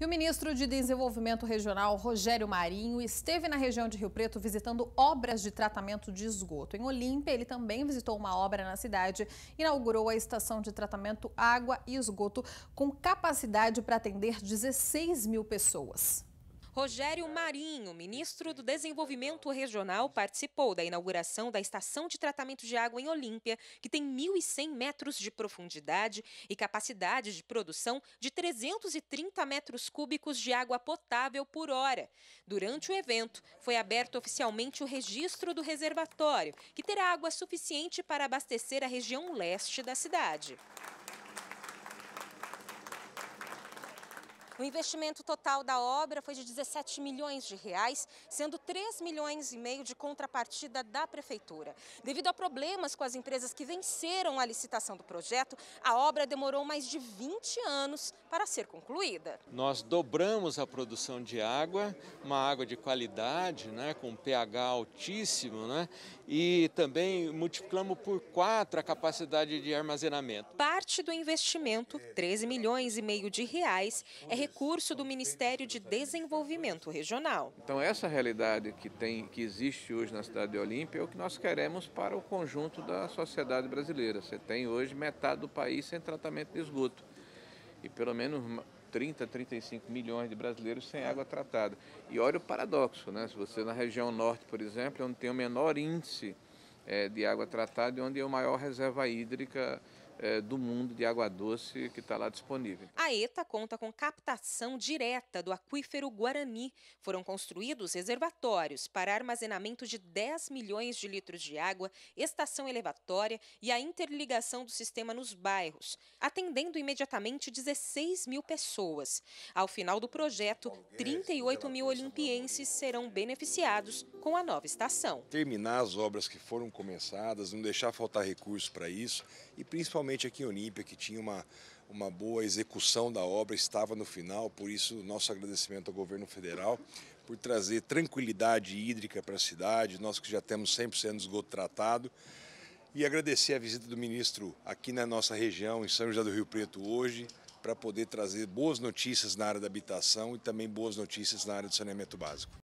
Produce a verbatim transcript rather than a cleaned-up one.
E o ministro de Desenvolvimento Regional, Rogério Marinho, esteve na região de Rio Preto visitando obras de tratamento de esgoto. Em Olímpia, ele também visitou uma obra na cidade, inaugurou a estação de tratamento água e esgoto com capacidade para atender dezesseis mil pessoas. Rogério Marinho, ministro do Desenvolvimento Regional, participou da inauguração da estação de tratamento de água em Olímpia, que tem mil e cem metros de profundidade e capacidade de produção de trezentos e trinta metros cúbicos de água potável por hora. Durante o evento, foi aberto oficialmente o registro do reservatório, que terá água suficiente para abastecer a região leste da cidade. O investimento total da obra foi de dezessete milhões de reais, sendo três milhões e meio de contrapartida da prefeitura. Devido a problemas com as empresas que venceram a licitação do projeto, a obra demorou mais de vinte anos para ser concluída. Nós dobramos a produção de água, uma água de qualidade, né, com pH altíssimo, né, e também multiplicamos por quatro a capacidade de armazenamento. Parte do investimento, treze milhões e meio de reais, é recurso do Ministério de Desenvolvimento Regional. Então essa realidade que tem, que existe hoje na cidade de Olímpia é o que nós queremos para o conjunto da sociedade brasileira. Você tem hoje metade do país sem tratamento de esgoto e pelo menos trinta, trinta e cinco milhões de brasileiros sem água tratada. E olha o paradoxo, né? Se você na região norte, por exemplo, onde tem o menor índice é, de água tratada e onde é a maior reserva hídrica do mundo de água doce que está lá disponível. A E T A conta com captação direta do aquífero Guarani. Foram construídos reservatórios para armazenamento de dez milhões de litros de água, estação elevatória e a interligação do sistema nos bairros, atendendo imediatamente dezesseis mil pessoas. Ao final do projeto, trinta e oito mil olimpienses serão beneficiados com a nova estação. Terminar as obras que foram começadas, não deixar faltar recursos para isso e principalmente aqui em Olímpia, que tinha uma, uma boa execução da obra, estava no final, por isso nosso agradecimento ao governo federal por trazer tranquilidade hídrica para a cidade, nós que já temos cem por cento de esgoto tratado, e agradecer a visita do ministro aqui na nossa região, em São José do Rio Preto hoje, para poder trazer boas notícias na área da habitação e também boas notícias na área do saneamento básico.